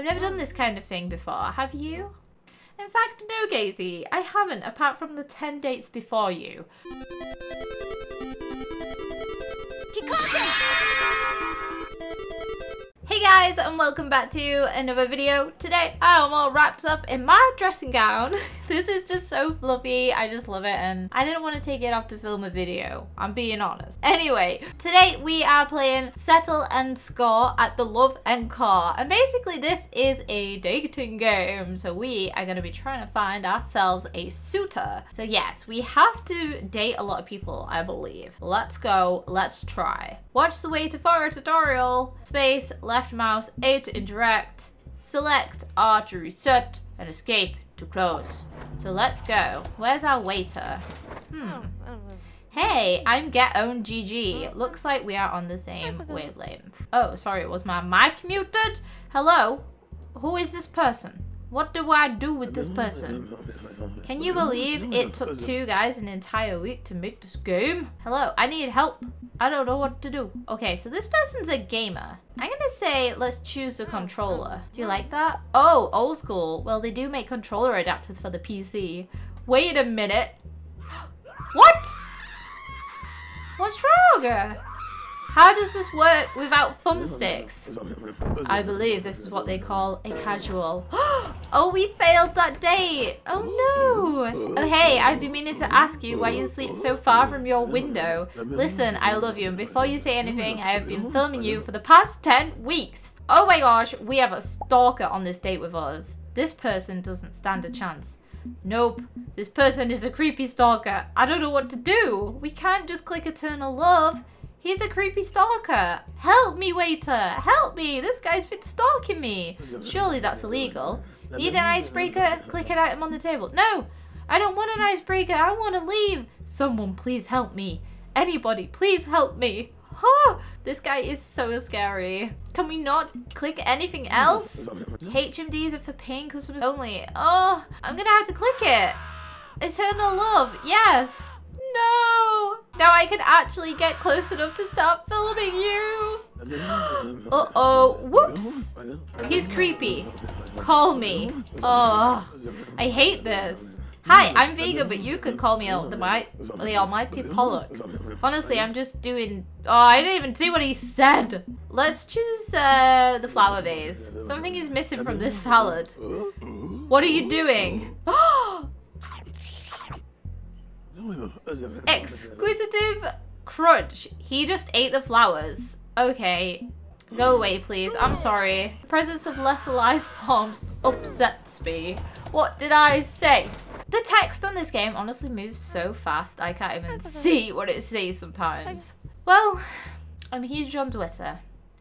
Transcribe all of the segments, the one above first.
I've never done this kind of thing before, have you? In fact, no, Katie, I haven't, apart from the 10 dates before you. Hey guys, and welcome back to another video. Today I am all wrapped up in my dressing gown. This is just so fluffy, I just love it, and I didn't want to take it off to film a video, I'm being honest. Anyway, today we are playing Settle and Score at the Love Encore, and basically this is a dating game, so we are going to be trying to find ourselves a suitor. So yes, we have to date a lot of people, I believe. Let's go, let's try. Watch the way to for a tutorial, space, left mouse, A to interact, select R to reset, and escape to close. So let's go. Where's our waiter? Hey, I'm GetOwnGG. Looks like we are on the same wavelength. Oh, sorry, was my mic muted? Hello? Who is this person? What do I do with this person? Can you believe it took two guys an entire week to make this game? Hello, I need help. I don't know what to do. Okay, so this person's a gamer. I'm gonna say let's choose the controller. Do you like that? Oh, old school. Well, they do make controller adapters for the PC. Wait a minute. What? What's wrong? How does this work without thumbsticks? I believe this is what they call a casual. Oh, we failed that date! Oh no! Oh hey, I've been meaning to ask you why you sleep so far from your window. Listen, I love you, and before you say anything, I have been filming you for the past 10 weeks. Oh my gosh, we have a stalker on this date with us. This person doesn't stand a chance. Nope, this person is a creepy stalker. I don't know what to do. We can't just click eternal love. He's a creepy stalker. Help me, waiter. Help me. This guy's been stalking me. Surely that's illegal. Need an icebreaker? Click an item on the table. No, I don't want an icebreaker. I want to leave. Someone please help me. Anybody please help me. Oh, this guy is so scary. Can we not click anything else? HMDs are for paying customers only. Oh, I'm going to have to click it. Eternal love. Yes. No! Now I can actually get close enough to start filming you! Uh-oh, whoops! He's creepy. Call me. Oh, I hate this. Hi, I'm Vega, but you could call me the almighty Pollock. Honestly, I'm just doing... Oh, I didn't even see what he said! Let's choose the flower vase. Something is missing from this salad. What are you doing? Oh! Exquisitive crunch. He just ate the flowers. Okay, go away please. I'm sorry. The presence of lesser-lies forms upsets me. What did I say? The text on this game honestly moves so fast I can't even see what it says sometimes. Well, I'm huge on Twitter.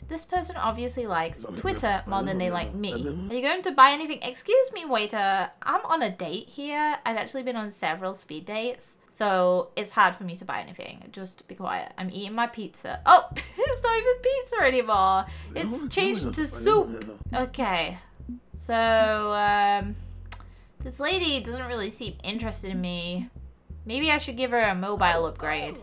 This person obviously likes Twitter more than they like me. Are you going to buy anything? Excuse me, waiter. I'm on a date here. I've actually been on several speed dates. So it's hard for me to buy anything. Just be quiet. I'm eating my pizza. Oh, it's not even pizza anymore. It's changed to soup. Okay. So, this lady doesn't really seem interested in me. Maybe I should give her a mobile upgrade.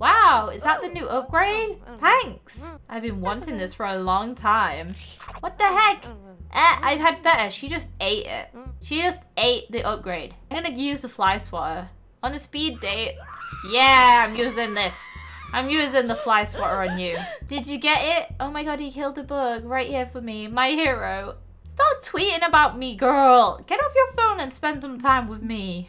Wow, is that the new upgrade? Thanks. I've been wanting this for a long time. What the heck? I've had better. She just ate it. She just ate the upgrade. I'm gonna use the fly swatter. On a speed date. Yeah, I'm using this. I'm using the fly swatter on you. Did you get it? Oh my god, he killed a bug right here for me. My hero. Stop tweeting about me, girl. Get off your phone and spend some time with me.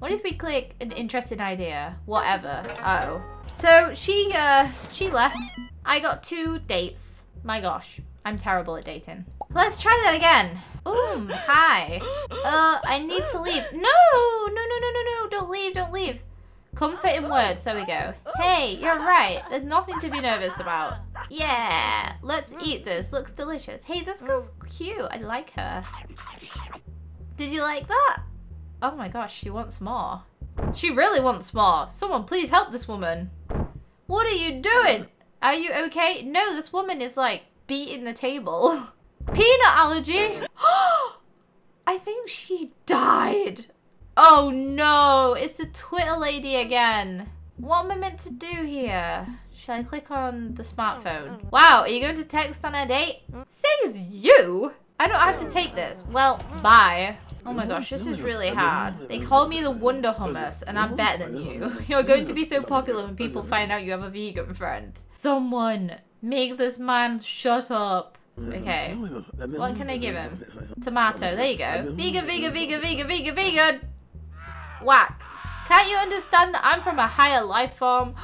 What if we click an interesting idea? Whatever. Uh-oh. So she left. I got 2 dates. My gosh. I'm terrible at dating. Let's try that again. Hi. I need to leave. No, don't leave, don't leave. Comfort in words, there we go. Hey, you're right. There's nothing to be nervous about. Yeah, let's eat this. Looks delicious. Hey, this girl's cute. I like her. Did you like that? Oh my gosh, she wants more. She really wants more. Someone please help this woman. What are you doing? Are you okay? No, this woman is like beating the table. Peanut allergy? I think she died. Oh no, it's the Twitter lady again. What am I meant to do here? Shall I click on the smartphone? Wow, are you going to text on our date? Says you? I don't have to take this. Well, bye. Oh my gosh, this is really hard. They call me the Wonder Hummus, and I'm better than you. You're going to be so popular when people find out you have a vegan friend. Someone, make this man shut up. Okay, what can I give him? Tomato, there you go. Vegan, vegan, vegan, vegan, vegan, vegan! Whack. Can't you understand that I'm from a higher life form?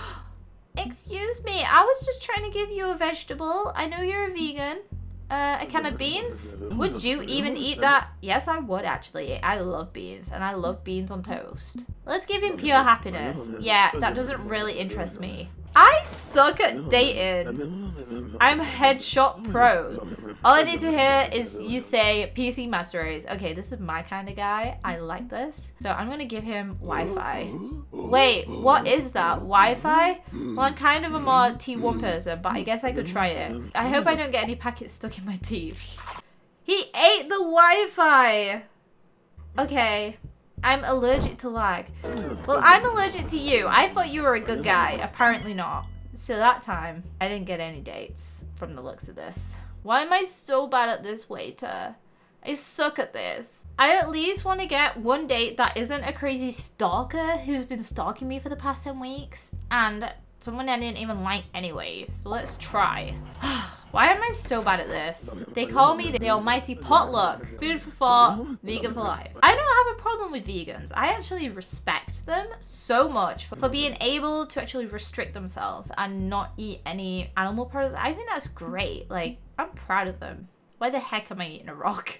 Excuse me, I was just trying to give you a vegetable. I know you're a vegan. A can of beans? Would you even eat that? Yes, I would actually. I love beans, and I love beans on toast. Let's give him pure happiness. Yeah, that doesn't really interest me. I suck at dating. I'm headshot pro. All I need to hear is you say PC Master Race. Okay, this is my kind of guy. I like this. So I'm going to give him Wi-Fi. Wait, what is that? Wi-Fi? Well, I'm kind of a more T1 person, but I guess I could try it. I hope I don't get any packets stuck in my teeth. He ate the Wi-Fi. Okay. I'm allergic to lag. Well, I'm allergic to you. I thought you were a good guy. Apparently not. So that time, I didn't get any dates from the looks of this. Why am I so bad at this, waiter? I suck at this. I at least want to get one date that isn't a crazy stalker who's been stalking me for the past 10 weeks. And someone I didn't even like anyway. So let's try. Why am I so bad at this? They call me the almighty potluck. Food for thought, vegan for life. I don't have a problem with vegans. I actually respect them so much for being able to actually restrict themselves and not eat any animal products. I think that's great. Like, I'm proud of them. Why the heck am I eating a rock?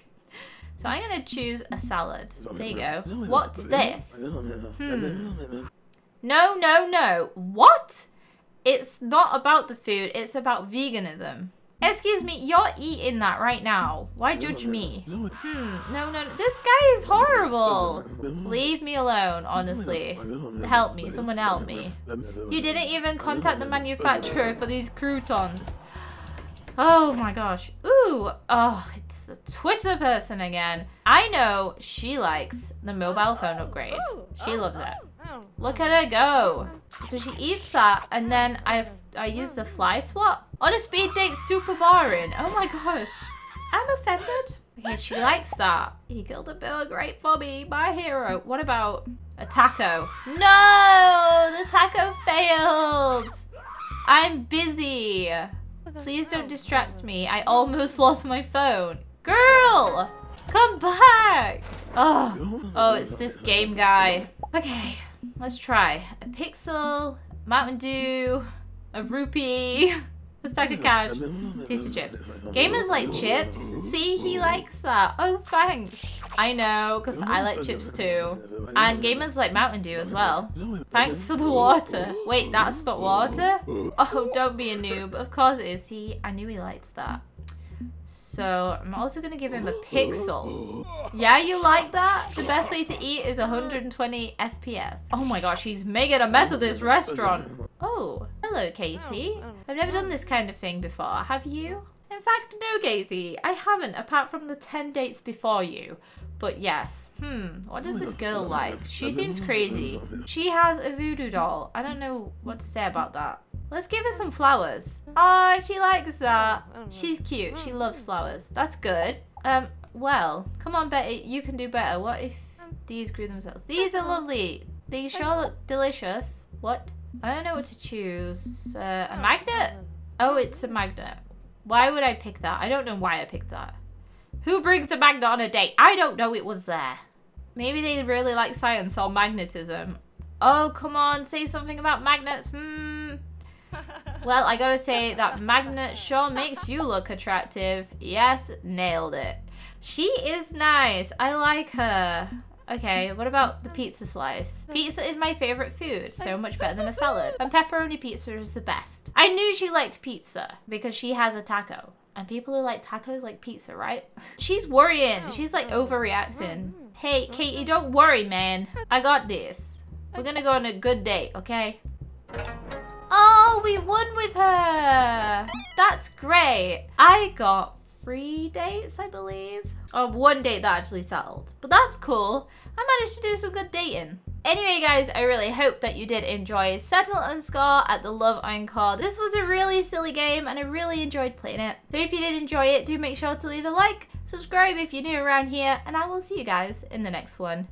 So I'm gonna choose a salad. There you go. What's this? No, no, no. What? It's not about the food. It's about veganism. Excuse me, you're eating that right now. Why judge me? No, no, no. This guy is horrible. Leave me alone, honestly. Help me. Someone help me. You didn't even contact the manufacturer for these croutons. Oh my gosh. Ooh. Oh, it's the Twitter person again. I know she likes the mobile phone upgrade. She loves it. Look at her go. So she eats that, and then I use the fly swap. On a speed date, super boring. Oh my gosh. I'm offended. Okay, she likes that. He killed a bill, great for me, my hero. What about a taco? No, the taco failed. I'm busy. Please don't distract me. I almost lost my phone. Girl, come back. Oh, it's this game guy. Okay, let's try. A pixel, Mountain Dew, a rupee, a stack of cash, taste of chip. Gamers like chips. See, he likes that. Oh, thanks. I know, because I like chips too. And gamers like Mountain Dew as well. Thanks for the water. Wait, that's not water? Oh, don't be a noob. Of course it is. See, I knew he liked that. So, I'm also going to give him a pixel. Yeah, you like that? The best way to eat is 120 FPS. Oh my gosh, he's making a mess of this restaurant. Oh, hello, Katie. I've never done this kind of thing before, have you? In fact, no, Katie, I haven't, apart from the 10 dates before you. But yes, what does this girl like? She seems crazy. She has a voodoo doll. I don't know what to say about that. Let's give her some flowers. Oh, she likes that. She's cute. She loves flowers. That's good. Well, come on, Betty. You can do better. What if these grew themselves? These are lovely. They sure look delicious. What? I don't know what to choose. A magnet? Oh, it's a magnet. Why would I pick that? I don't know why I picked that. Who brings a magnet on a date? I don't know, it was there. Maybe they really like science or magnetism. Oh, come on. Say something about magnets. Well, I gotta say that magnet sure makes you look attractive. Yes, nailed it. She is nice. I like her. Okay, what about the pizza slice? Pizza is my favorite food, so much better than a salad. And pepperoni pizza is the best. I knew she liked pizza because she has a taco. And people who like tacos like pizza, right? She's worrying. She's like overreacting. Hey, Katie, don't worry, man. I got this. We're gonna go on a good date, okay? Oh, we won with her. That's great. I got 3 dates, I believe. Oh, 1 date that actually settled. But that's cool. I managed to do some good dating. Anyway guys, I really hope that you did enjoy Settle and Score at the Love Encore. This was a really silly game and I really enjoyed playing it. So if you did enjoy it, do make sure to leave a like, subscribe if you're new around here, and I will see you guys in the next one.